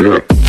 step.